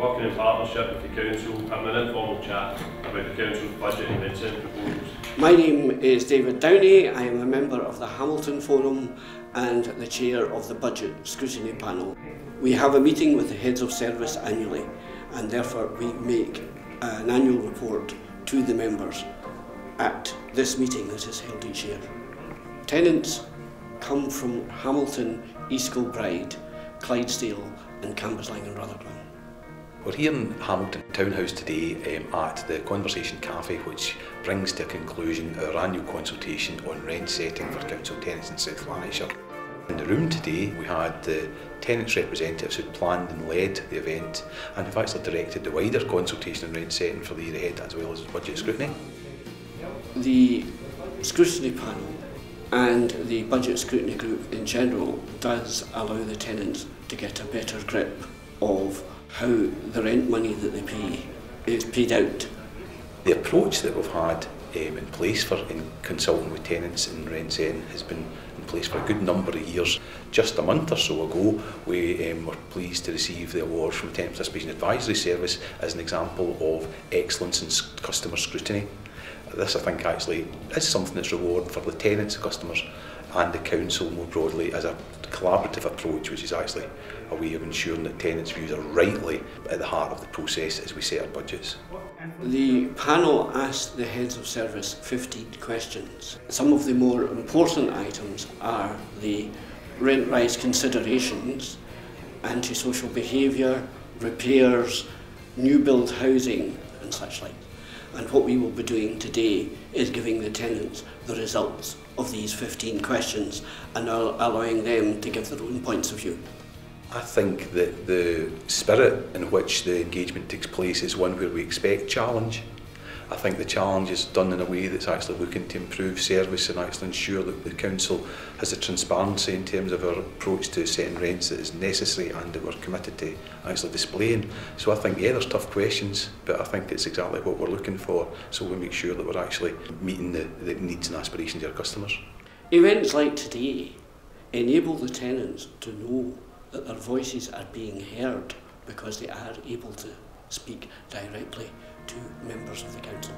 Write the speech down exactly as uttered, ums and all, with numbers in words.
working in partnership with the council, having an informal chat about the council's budget and Rentzen proposals. My name is David Downey. I am a member of the Hamilton Forum and the chair of the Budget Scrutiny Panel. We have a meeting with the heads of service annually, and therefore we make an annual report to the members at this meeting that is held each year. Tenants come from Hamilton East Kilbride, Clyde Steel and Camberslang and Rutherglen. We're here in Hamilton Townhouse today um, at the Conversation Cafe, which brings to a conclusion our annual consultation on rent setting for council tenants in South Lanarkshire. In the room today we had the tenants' representatives who planned and led the event and who've actually directed the wider consultation on rent setting for the year ahead as well as budget scrutiny. The scrutiny panel and the budget scrutiny group in general does allow the tenants to get a better grip of how the rent money that they pay is paid out. The approach that we've had um, in place for in consulting with tenants in rent setting has been in place for a good number of years. Just a month or so ago we um, were pleased to receive the award from Tenant Advisory Service as an example of excellence in customer scrutiny. This, I think, actually is something that's rewarding for the tenants, the customers and the council more broadly as a collaborative approach, which is actually a way of ensuring that tenants' views are rightly at the heart of the process as we set our budgets. The panel asked the heads of service fifteen questions. Some of the more important items are the rent rise considerations, antisocial behaviour, repairs, new build housing and such like. And what we will be doing today is giving the tenants the results of these fifteen questions and allowing them to give their own points of view. I think that the spirit in which the engagement takes place is one where we expect challenge. I think the challenge is done in a way that's actually looking to improve service and actually ensure that the council has a transparency in terms of our approach to setting rents that is necessary and that we're committed to actually displaying. So I think, yeah, there's tough questions, but I think it's exactly what we're looking for, so we make sure that we're actually meeting the, the needs and aspirations of our customers. Events like today enable the tenants to know that their voices are being heard because they are able to speak directly to members of the council.